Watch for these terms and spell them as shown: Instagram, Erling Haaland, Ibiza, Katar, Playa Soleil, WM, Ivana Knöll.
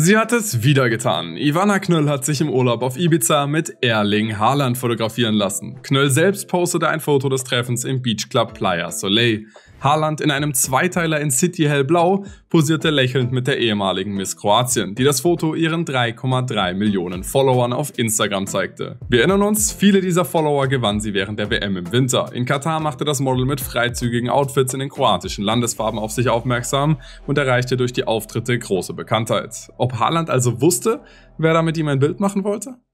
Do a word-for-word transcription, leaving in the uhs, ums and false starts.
Sie hat es wieder getan. Ivana Knöll hat sich im Urlaub auf Ibiza mit Erling Haaland fotografieren lassen. Knöll selbst postete ein Foto des Treffens im Beachclub Playa Soleil. Haaland in einem Zweiteiler in City Hellblau posierte lächelnd mit der ehemaligen Miss Kroatien, die das Foto ihren drei Komma drei Millionen Followern auf Instagram zeigte. Wir erinnern uns, viele dieser Follower gewann sie während der W M im Winter. In Katar machte das Model mit freizügigen Outfits in den kroatischen Landesfarben auf sich aufmerksam und erreichte durch die Auftritte große Bekanntheit. Ob Haaland also wusste, wer da mit ihm ein Bild machen wollte?